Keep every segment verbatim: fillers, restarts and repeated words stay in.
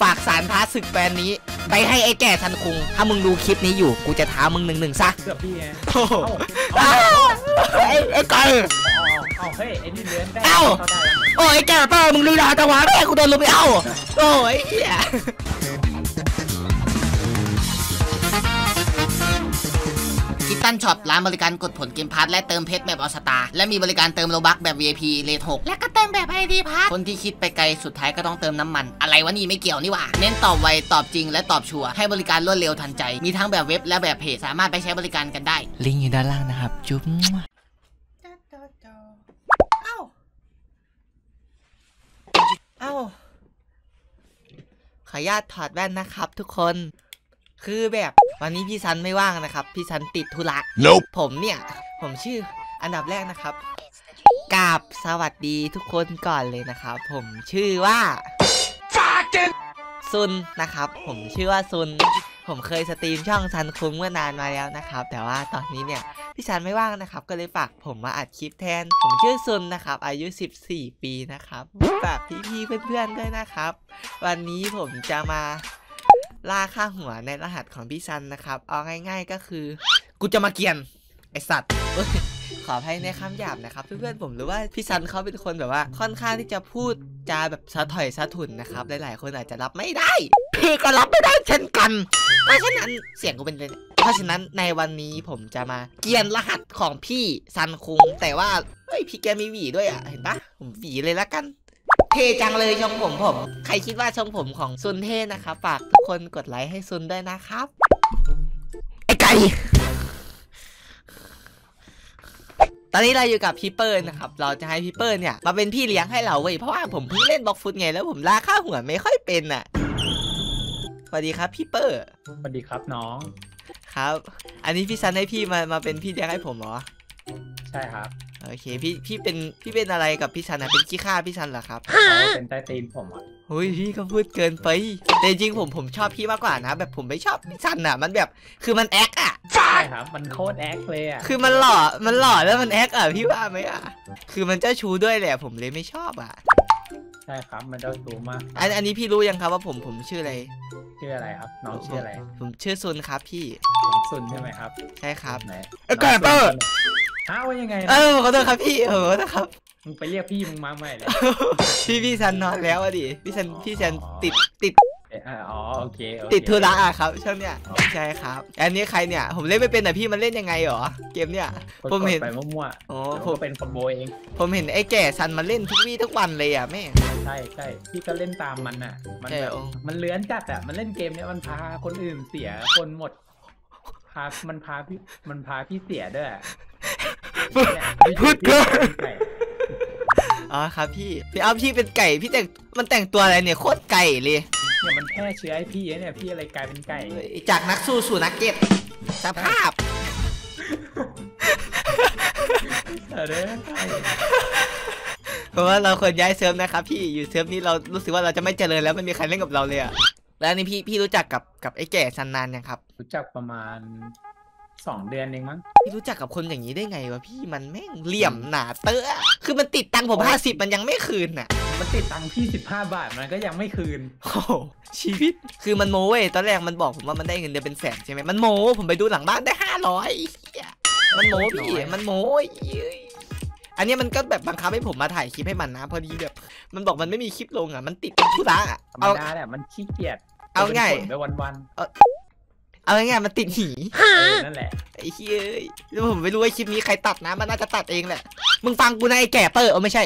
ฝากสารท้าศึกแฟนนี้ไปให้ไอ้แก่ทันคุงถ้ามึงดูคลิปนี้อยู่กูจะท้ามึงหนึ่งหนึ่งซะเกือบพี่ไงโอ้โหไอ้ไอ้ไก่เอ้าเฮ้ยไอ้นี่เลื้อนได้เอ้าโอ้ยไอ้แก่ป้ามึงลืมด่าตะวันแม่กูโดนลุมไปเอ้าโอ้ยเหี้ยคิตตันช็อปร้านบริการกดผลเกมพาร์ทและเติมเพชรแบบออสตาและมีบริการเติมโลบัคแบบ วี ไอ พี เลทหกและก็เติมแบบ ไอ ดี พาร์ทคนที่คิดไปไกลสุดท้ายก็ต้องเติมน้ำมันอะไรวะนี่ไม่เกี่ยวนี่หว่าเน้นตอบไวตอบจริงและตอบชัวร์ให้บริการรวดเร็วทันใจมีทั้งแบบเว็บและแบบเพจสามารถไปใช้บริการกันได้ลิงก์อยู่ด้านล่างนะครับจุ๊บเอ้าเอ้าขออนุญาตถอดแว่นนะครับทุกคนคือแบบวันนี้พี่ซันไม่ว่างนะครับพี่ซันติดธุระ nope. ผมเนี่ยผมชื่ออันดับแรกนะครับกราบสวัสดีทุกคนก่อนเลยนะครับผมชื่อว่า Fucking! ซุนนะครับผมชื่อว่าซุนผมเคยสตรีมช่องซันคุ้มเมื่อนานมาแล้วนะครับแต่ว่าตอนนี้เนี่ยพี่ซันไม่ว่างนะครับก็เลยฝากผมมาอัดคลิปแทนผมชื่อซุนนะครับอายุสิบสี่ปีนะครับฝากพี่ๆเพื่อนๆด้วยนะครับวันนี้ผมจะมาล่าค่าหัวในรหัสของพี่ซันนะครับเอาง่ายๆก็คือกูจะมาเกียนไอสัตว์ขออภัยในคำหยาบนะครับเพื่อนๆผมรู้ว่าพี่ซันเขาเป็นคนแบบว่าค่อนข้างที่จะพูดจาแบบสะถอยสะถุนนะครับหลายๆคนอาจจะรับไม่ได้พี่ก็รับไม่ได้เช่นกันเพราะฉะนั้นเสียงกูเป็นเพราะฉะนั้นในวันนี้ผมจะมาเกียนรหัสของพี่ซันคุงแต่ว่าเฮ้ยพี่แกมีหวีด้วยอ่ะเห็นปะผมหวีเลยละกันเทจังเลยชมผมผมใครคิดว่าชมผมของซุนเทนะครับฝากทุกคนกดไลค์ให้ซุนด้วยนะครับไอ้ไก่ตอนนี้เราอยู่กับพี่เปิ้ลนะครับเราจะให้พี่เปิ้ลเนี่ยมาเป็นพี่เลี้ยงให้เราเว้ยเพราะว่าผมเพิ่งเล่นบล็อกฟุตไงแล้วผมลาค่าหัวไม่ค่อยเป็นอ่ะสวัสดีครับพี่เปิ้ลสวัสดีครับน้องครับอันนี้พี่ซันให้พี่มามาเป็นพี่เลี้ยงให้ผมเหรอใช่ครับโอเคพี่พี่เป็นพี่เป็นอะไรกับพี่ซันนะเป็นขี้ข้าพี่ซันเหรอครับเป็นใต้ตีนผมอ่ะเฮ้ยพี่ก็พูดเกินไปแต่จริงผมผมชอบพี่มากกว่านะแบบผมไม่ชอบพี่ซันอ่ะมันแบบคือมันแอคอ่ะใช่ครับมันโคตรแอคเลยอ่ะคือมันหล่อมันหล่อแล้วมันแอคอ่ะพี่ว่าไหมอ่ะคือมันเจ้าชู้ด้วยแหละผมเลยไม่ชอบอ่ะใช่ครับมันเจ้าชู้มากอันอันนี้พี่รู้ยังครับว่าผมผมชื่ออะไรชื่ออะไรครับน้องชื่ออะไรผมชื่อซุนครับพี่ซุนใช่ไหมครับใช่ครับไหนไอ้แกเปิ้ลอ้าวยังไงเออขอโทษครับพี่เออนะครับมึงไปเรียกพี่มึงมาใหม่เลยพี่พี่ซันนอนแล้วอ่ะดิพี่ซันพี่ซันติดติดอ๋อโอเคติดธุระอ่ะครับช่างเนี่ยใช่ครับอันนี้ใครเนี่ยผมเล่นไม่เป็นแต่พี่มันเล่นยังไงหรอเกมเนี่ยผมเห็นไปมั่วๆอ๋อผมเป็นคอมโบเองผมเห็นไอ้แก่ซันมันเล่นทุกวี่ทุกวันเลยอ่ะแม่ใช่ใช่พี่ก็เล่นตามมันอ่ะมันแบบมันเลื้อนจัดอ่ะมันเล่นเกมเนี้ยมันพาคนอื่นเสียคนหมดพามันพาพี่มันพาพี่เสียด้วยพูดก็อ๋อครับพี่พี่เอาพี่เป็นไก่พี่แต่งมันแต่งตัวอะไรเนี่ยโคตรไก่เลยเนี่ยมันแพร่เชื้อไอพี่เนี่ยพี่อะไรกลายเป็นไก่จากนักสู้สู่นักเก็ตสภาพอะไรเพราะว่าเราควรย้ายเซิร์ฟนะครับพี่อยู่เซิร์ฟนี้เรารู้สึกว่าเราจะไม่เจริญแล้วไม่มีใครเล่นกับเราเลยอะแล้วนี่พี่พี่รู้จักกับกับไอ้แก่ซันนานยังครับรู้จักประมาณสองเดือนเองมั้งพี่รู้จักกับคนอย่างนี้ได้ไงวะพี่มันแม่งเหลี่ยมหนาเตอะคือมันติดตังผมห้าสิบมันยังไม่คืนอ่ะมันติดตังพี่สิบห้าบาทมันก็ยังไม่คืนโอ้ชีวิตคือมันโม้เว้ยตอนแรกมันบอกผมว่ามันได้เงินเดือนเป็นแสนใช่ไหมมันโม้ผมไปดูหลังบ้านได้ห้าร้อยมันโม้พี่มันโม้อันนี้มันก็แบบบังคับให้ผมมาถ่ายคลิปให้มันนะพอดีแบบมันบอกมันไม่มีคลิปลงอ่ะมันติดธุระธรรมดาแหละมันขี้เกียจเอาง่ายไปวันๆเอาง่ายๆมันติดหีนั่นแหละไอ้เฮ้ยแล้วผมไม่รู้ว่าคลิปนี้ใครตัดนะมันน่าจะตัดเองแหละมึงฟังกูนะไอ้แก่เปิ้ลเออไม่ใช่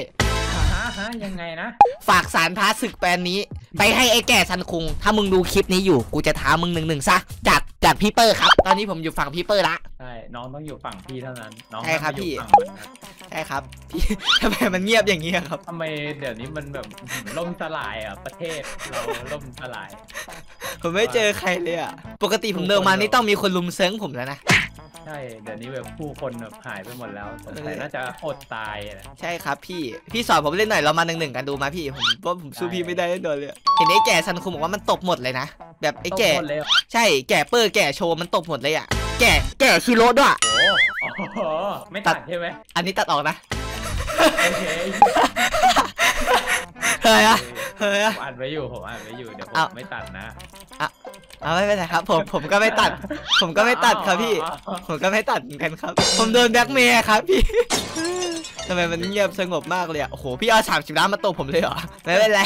ฮะฮะยังไงนะฝากสารท้าศึกแปลนนี้ไปให้ไอ้แก่ซันคุงถ้ามึงดูคลิปนี้อยู่กูจะท้ามึงหนึ่งหนึ่งซะจัดจัดพี่เปิ้ลครับตอนนี้ผมอยู่ฝั่งพี่เปิ้ลละใช่น้องต้องอยู่ฝั่งพี่เท่านั้นน้องใช่ครับพี่ใช่ครับพี่ทำไมมันเงียบอย่างนี้ครับทำไมเดี๋ยวนี้มันแบบล่มสลายอ่ะประเทศเราล่มสลายผมไม่เจอใครเลยอ่ะปกติผมเดินมานี่ต้องมีคนลุมเซิงผมแล้วนะใช่เดี๋ยวนี้แบบผู้คนแบบหายไปหมดแล้วสงสัยน่าจะอดตายนะใช่ครับพี่พี่สอนผมเล่นหน่อยเรามาหนึ่งหนึ่งกันดูมาพี่ผมว่าผมสู้พี่ไม่ได้แน่นอนเลยเห็นไอ้แก่ซันคุงบอกว่ามันตบหมดเลยนะแบบไอ้แก่ใช่แก่เปิ้ลแก่โชว์มันตบหมดเลยอ่ะแก่แก่คิโลด้วยโอ้ไม่ตัดใช่ไหมอันนี้ตัดออกนะโอเค เฮ้ยอะเฮ้ยอะผมอัดไว้อยู่ผมอัดไว้อยู่เดี๋ยวผมไม่ตัดนะเอาไม่เป็นไรครับผมผมก็ไม่ตัดผมก็ไม่ตัดครับพี่ผมก็ไม่ตัดเหมือนกันครับผมโดนแบล็กเมย์ครับพี่ทำไมมันเงียบสงบมากเลยอ่ะโอ้โหพี่เอาสามสิบล้านมาตบผมเลยเหรอไม่เป็นไร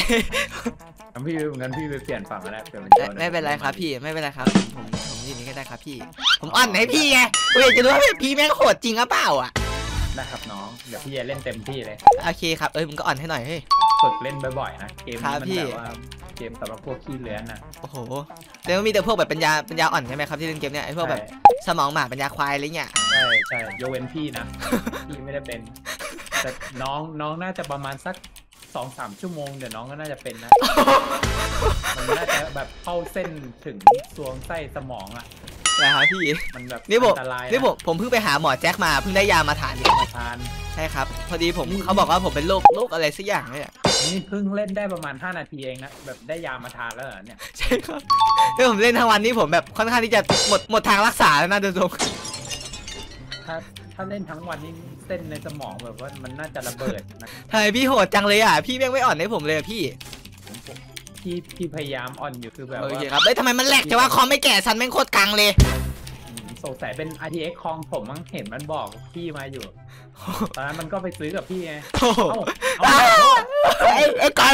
พี่งั้นพี่ไปเปลี่ยนฝั่งก็ได้เปลี่ยนเป็นโจรไม่เป็นไรครับพี่ไม่เป็นไรครับผมผมยืนนี้ก็ได้ครับพี่ผมอ่อนให้พี่ไงผมอยากจะรู้ว่าพี่แม่งโหดจริงหรือเปล่าอ่ะได้ครับน้องเดี๋ยวพี่จะเล่นเต็มที่เลยโอเคครับเอ้ยมึงก็อ่อนให้หน่อยเฮ้ยฝึกเล่นบ่อยๆนะเกมนี้มันแบบว่าเกมสำหรับพวกขี้เลื้อนนะโอ้โหแต่ก็มีแต่พวกแบบปัญญาปัญญาอ่อนใช่ไหมครับที่เล่นเกมเนี้ยไอ้พวกแบบสมองหมาปัญญาควายอะไรเงี้ยใช่ใช่ยกเว้นพี่นะพี่ไม่ได้เป็นแต่น้องน้องน่าจะประมาณสักสองสามชั่วโมงเดี๋ยวน้องก็น่าจะเป็นนะมันน่าจะแบบเข้าเส้นถึงซวงไส้สมองอ่ะอะไรครับพี่มันแบบนี่ผมนี่ผมผมเพิ่งไปหาหมอแจ็คมาเพิ่งได้ยามาทานมาทานใช่ครับพอดีผมเขาบอกว่าผมเป็นโรคโรคอะไรสักอย่างเนี่ยนี่เพิ่งเล่นได้ประมาณห้านาทีเองนะแบบได้ยามาทานแล้วเหรอเนี่ยใช่ครับถ้าผมเล่นทั้งวันนี้ผมแบบค่อนข้างที่จะหมดหมดทางรักษาแล้วนะโดยตรงถ้าถ้าเล่นทั้งวันนี้เส้นในสมองแบบว่ามันน่าจะระเบิดนะทำไมพี่โหดจังเลยอ่ะพี่แม่งไม่อ่อนให้ผมเลยพี่พี่พี่พยายามอ่อนอยู่คือแบบโอเคครับเฮ้ยทำไมมันแหลกจังวะคอมไม่แก่ฉันแม่งโคตรกังเลยสงสัยเป็น อาร์ ที เอ็กซ์ คองผมมั้งเห็นมันบอกพี่มาอยู่ตอนนั้นมันก็ไปซื้อกับพี่ไงโอ้โหไอ้ไก่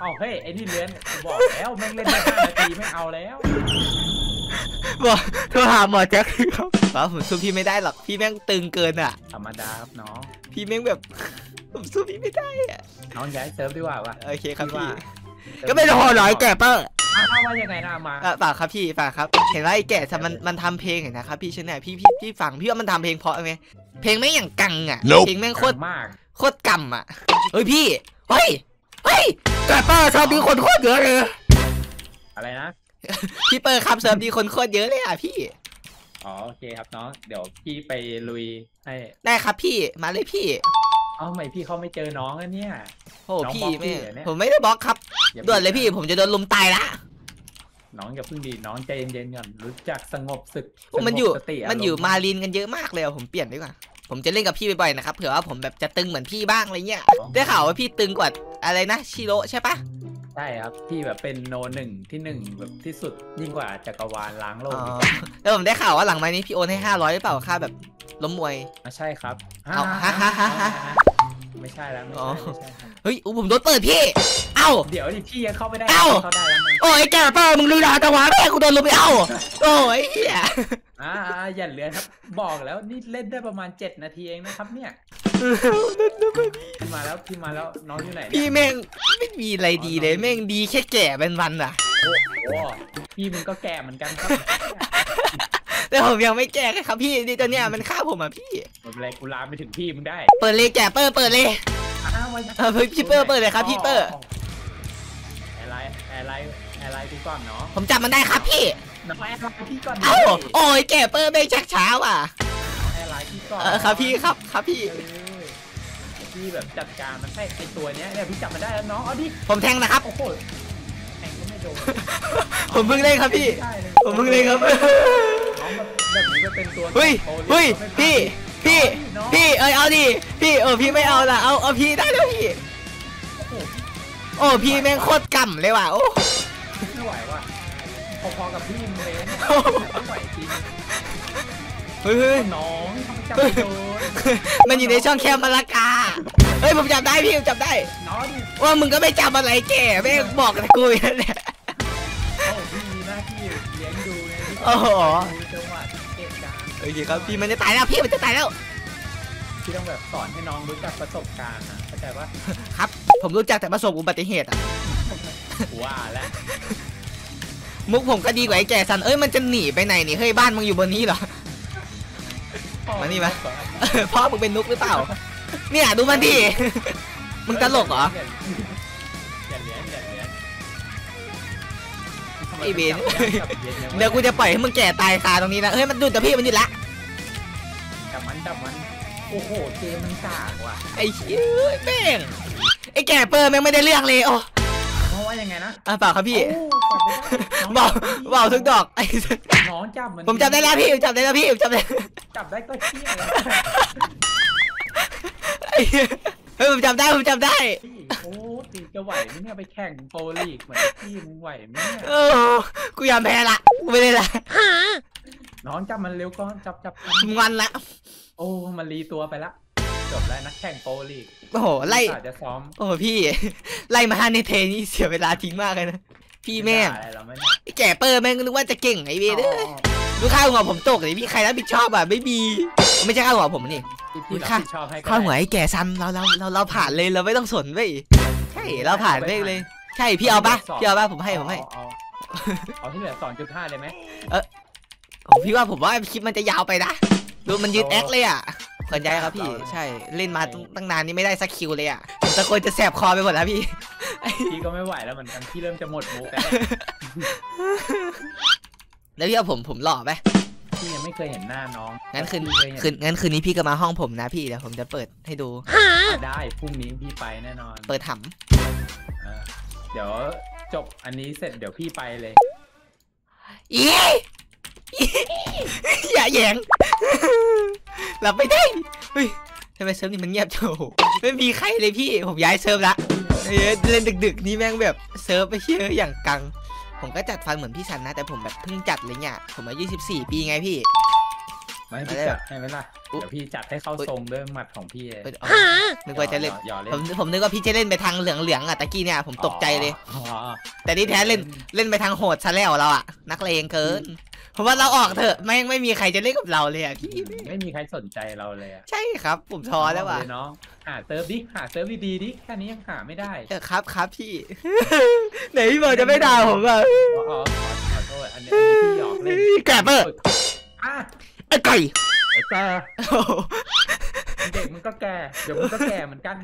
เอาเฮ้ยไอ้นี่เลี้ยนบอกแล้วแม่งเล่นได้ห้านาทีไม่เอาแล้วบอกเธอหาหมอแจ็คครับป้าผมสู้พี่ไม่ได้หรอกพี่แม่งตึงเกินอ่ะธรรมดาครับน้องพี่แม่งแบบผมสู้พี่ไม่ได้อ่ะน้องย้ายเซิร์ฟดีกว่าวะโอเคครับพี่ก็ไม่ต้องหลอยแก่เป้อเอาว่ายังไงนะมาฝากครับพี่ฝากครับเห็นว่าไอ้แก่มันมันทำเพลงเห็นนะครับพี่เช่นไหนพี่พี่พี่ฟังพี่ว่ามันทำเพลงเพราะไหมเพลงแม่งอย่างกังอ่ะเพลงแม่งโคตรมากโคตรกำอ่ะเฮ้ยพี่เฮ้ยเฮ้ยแก่เป้อชอบดีคนโคตรเยอะเลยอะไรนะพี่เปิดครับเสริมดีคนโคตรเยอะเลยอ่ะพี่อ๋อโอเคครับน้องเดี๋ยวพี่ไปลุยให้ได้ครับพี่มาเลยพี่เอาใหม่พี่เขาไม่เจอน้องแล้วเนี่ยโอ้พี่ไม่ผมไม่ได้บล็อกครับด่วนเลยพี่ผมจะโดนลุมตายละน้องอย่าเพิ่งดีน้องใจเย็นๆก่อนรู้จักสงบศึกมันอยู่มันอยู่มาลินกันเยอะมากเลยผมเปลี่ยนดีกว่าผมจะเล่นกับพี่บ่อยๆนะครับเผื่อว่าผมแบบจะตึงเหมือนพี่บ้างอะไรเงี้ยได้ข่าวว่าพี่ตึงกว่าอะไรนะชิโร่ใช่ปะใช่ครับพี่แบบเป็นโนหนึ่งที่หนึ่งแบบที่สุดยิ่งกว่าจักรวาลล้างโลกแล้วผมได้ข่าวว่าหลังมานี้พี่โอนให้ห้าร้อยหรือเปล่าค่าแบบล้มมวยอ๋อใช่ครับเอาไม่ใช่แล้วอ๋อเฮ้ยผมโดนเปิดพี่เอ้าเดี๋ยวดิพี่ยังเข้าไม่ได้เอ้าเข้าได้แล้วโอ้ยแกเป้ามึงลืมด่าจังหวะแม่กูโดนลมไปเอ้าโอ้ยอ่าอย่าเลือนครับบอกแล้วนี่เล่นได้ประมาณเจ็ดนาทีเองนะครับเนี่ยพี่มาแล้วพี่มาแล้วน้องอยู่ไหนพี่แม่งไม่มีอะไรดีเลยแม่งดีแค่แก่เป็นวันอ่ะโอ้โหพี่มึงก็แก่เหมือนกันครับแต่ผมยังไม่แก่ครับพี่นี่ตอนเนี้ยมันฆ่าผมอ่ะพี่ไม่เป็นไรกูลามไปถึงพี่มึงได้เปิดเลยแก่เปิดเปิดเลยเออพี่เปิดเปิดเลยครับพี่เปิดอะไรอะไรอะไรกูก่อนเนาะผมจับมันได้ครับพี่น้องแอร์ไลน์พี่ก่อนเอ้าโอ้ยแก่เปิดไม่ชักช้าว่ะแอร์ไลน์พี่ก่อนครับพี่ครับครับพี่พี่แบบจัดการมันแค่ไอตัวเนี้ยเนี่ยพี่จับมันได้แล้วน้องเอาดิผมแทงนะครับโอ้โหแทงก็ไม่โดนผมเพิ่งเล่นครับพี่ผมเพิ่งเล่นครับเฮ้ยเฮ้ยพี่พี่พี่เอ้ยเอาดิพี่เออพี่ไม่เอาละเอาเอาพี่ได้แล้วพี่โอ้พี่แม่งโคตรก่ำเลยว่ะโอ้ไม่ไหวว่ะพอๆกับพี่เลยไม่ไหวจริงเฮ้ยน้องจับโดนมันอยู่ในช่องแคบมะละกาเฮ้ยผมจับได้พี่ผมจับได้ว่ามึงก็ไม่จับอะไรแก่แม่งบอกกับกูนั่นแหละโอ้โหโอเคครับพี่มันจะตายแล้วพี่มันจะตายแล้วพี่ต้องแบบสอนให้น้องรู้จักประสบการณ์นะเข้าใจว่าครับผมรู้จักแต่ประสบอุบัติเหตุอ่ะว่าแล้วมุกผมก็ดีกว่าไอ้แก่สันเอ้ยมันจะหนีไปไหนนี่เฮ้ยบ้านมึงอยู่บนนี้เหรอมานี่มาพ่อมึงเป็นนุกหรือเปล่าเนี่ยดูมันดิมึงตลกเหรอไอเบนเดี๋ยวกูจะปล่อยให้มึงแก่ตายคาตรงนี้นะเฮ้ยมันดุแต่พี่มันดุละจับมันจับมันโอ้โหเกมมันสากว่ะไอ้ชี้แม่งไอ้แก่เปิร์แม่งไม่ได้เรื่องเลยโอ้เพราะว่ายังไงนะอ่ะเปล่าครับพี่บอกบอกทุกดอกไอ้น้องจับมันผมจับได้แล้วพี่จับได้แล้วพี่จับได้จับได้ก็เชี่ยแล้วเฮ้ยผมจับได้ผมจับได้โอ้ ตีจะไหวไหมเนี่ยไปแข่งโปรลีกเหมือนพี่มึงไหวไหมเออกูยอมแพ้ละกูไม่ได้ละน้องจับมันเร็วก่อนจับจับมันละโอ้มันรีตัวไปละจบแล้วนักแข่งโปรลีกโอ้โหไล่จะซ้อมโอ้พี่ไล่มาห้าในเทนี่เสียเวลาทิ้งมากเลยนะพี่แม่แก่เปิดแม่งนึกว่าจะเก่งไอ้เบด้ดูข้าวหัวผมตกเลยพี่ใครรับผิดชอบอ่ะไม่มีไม่ใช่ข้าวหัวผมนี่พี่ข้าวข้าวหัวไอ้แก่ซ้ำเราเราเราเราผ่านเลยเราไม่ต้องสนเว้ยใช่เราผ่านเว้ยเลยใช่พี่เอาปะพี่เอาปะผมให้ผมให้เอาที่เหลือสองจุดห้าเลยไหมเออผมพี่ว่าผมว่าคลิปมันจะยาวไปนะดูมันยืดแอคเลยอ่ะขอย้ายครับพี่ใช่เล่นมาตั้งนานนี้ไม่ได้สักคิวเลยอ่ะตะโกนจะแสบคอไปหมดแล้วพี่พี่ก็ไม่ไหวแล้วเหมือนกันพี่เริ่มจะหมดมุกแล้วแล้วพี่เอาผมผมหล่อไหมพี่ยังไม่เคยเห็นหน้าน้องงั้นคืนคืนงั้นคืนนี้พี่ก็มาห้องผมนะพี่เดี๋ยวผมจะเปิดให้ดูได้พรุ่งนี้พี่ไปแน่นอนเปิดถ่ำเดี๋ยวจบอันนี้เสร็จเดี๋ยวพี่ไปเลยอีอย่าแยงหลับไม่ได้ทำไมเซิร์ฟนี่มันเงียบโจไม่มีใครเลยพี่ผมย้ายเซิร์ฟละเล่นดึกๆนี่แม่งแบบเซิร์ฟไปเชื่ออย่างกังผมก็จัดฟันเหมือนพี่ซันนะแต่ผมแบบเพิ่งจัดเลยเนี่ยผมอายุสิบสี่ปีไงพี่ไม่พี่จัดให้ไหมล่ะเดี๋ยวพี่จัดให้เข้าทรงด้วยหมัดของพี่นึกว่าจะเล่นผมผมนึกว่าพี่จะเล่นไปทางเหลืองๆอ่ะตะกี้เนี่ยผมตกใจเลยแต่นี่แท้เล่นเล่นไปทางโหดซะแล้วเราอ่ะนักเลงเกินผมว่าเราออกเถอะไม่ไม่มีใครจะเล่นกับเราเลยอ่ะพี่ไม่มีใครสนใจเราเลยอ่ะใช่ครับผมท้อแล้วว่ะน้องหาเซิร์ฟดิหาเซิร์ฟดีดิแค่นี้ยังหาไม่ได้เออครับครับพี่ไหนพี่บอกจะไม่ด่าผมอ่ะอ๋อขอโทษอันนี้พี่หยอกเล่นแกเปิดอ่ะไอ้ไก่ไอ้ตาเด็กมันก็แก่เดี๋ยวมันก็แก่เหมือนกัน